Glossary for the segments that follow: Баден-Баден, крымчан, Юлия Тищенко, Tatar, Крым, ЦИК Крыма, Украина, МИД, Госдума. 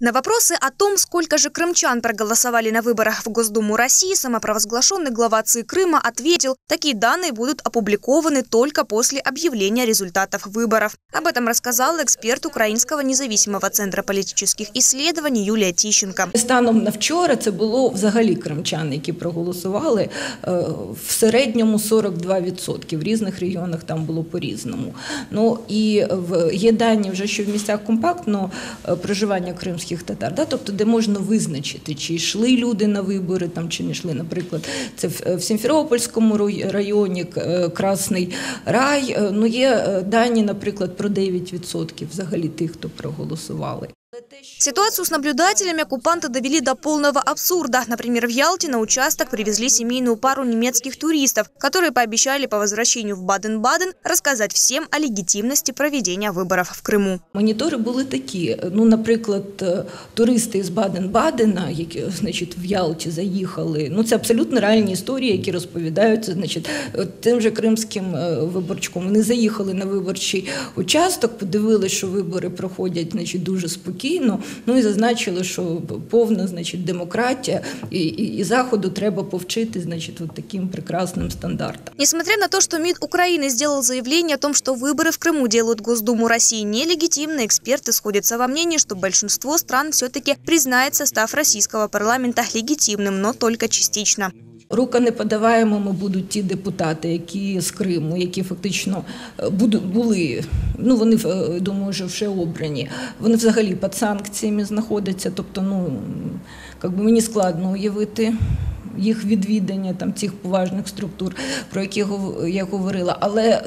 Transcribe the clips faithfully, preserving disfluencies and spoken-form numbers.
На вопросы о том, сколько же крымчан проголосовали на выборах в Госдуму России, самопровозглашенный глава ЦИК Крыма ответил, такие данные будут опубликованы только после объявления результатов выборов. Об этом рассказала эксперт Украинского независимого центра политических исследований Юлия Тищенко. Станом на вчора це було взагалі кримчани, які проголосували, в середньому сорок два відсотки. В різних регіонах там було по-різному. Ну і є дані вже, що в місцях компактного проживання кримських татар, да, тобто де можна визначити, чи йшли люди на вибори, там, чи не йшли, наприклад, це в Симферопольському районі, Красний Рай, ну є дані, наприклад, про дев'ять відсотків взагалі тих, хто проголосували. Ситуацию с наблюдателями оккупанты довели до полного абсурда. Например, в Ялте на участок привезли семейную пару немецких туристов, которые пообещали по возвращению в Баден-Баден рассказать всем о легитимности проведения выборов в Крыму. Мониторы были такие. Ну, например, туристы из Баден-Бадена, значит, в Ялте заехали. Ну, это абсолютно реальные истории, которые рассказываются, значит, тем же крымским выборчиком. Они заехали на выборчий участок, подивились, что выборы проходят, значит, дуже спокойно. Ну і зазначили, що повна, значить, демократія, і, і, і Заходу треба повчити, значить, вот таким прекрасним стандартам. Несмотря на то, что МИД Украины сделал заявление о том, что выборы в Крыму делают Госдуму России нелегитимны, эксперты сходятся во мнении, что большинство стран все-таки признает состав российского парламента легитимным, но только частично. Руконеподаваємими будуть ті депутати, які з Криму, які фактично були, ну вони, думаю, вже вже обрані, вони взагалі під санкціями знаходяться, тобто, ну, якби мені складно уявити їх відвідання там цих поважних структур, про які я говорила, але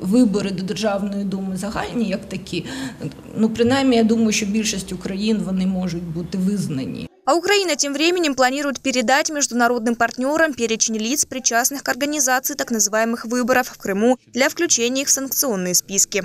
вибори до Державної Думи загальні, як такі, ну, принаймні, я думаю, що більшість країн вони можуть бути визнані. А Украина тем временем планирует передать международным партнерам перечень лиц, причастных к организации так называемых выборов в Крыму, для включения их в санкционные списки.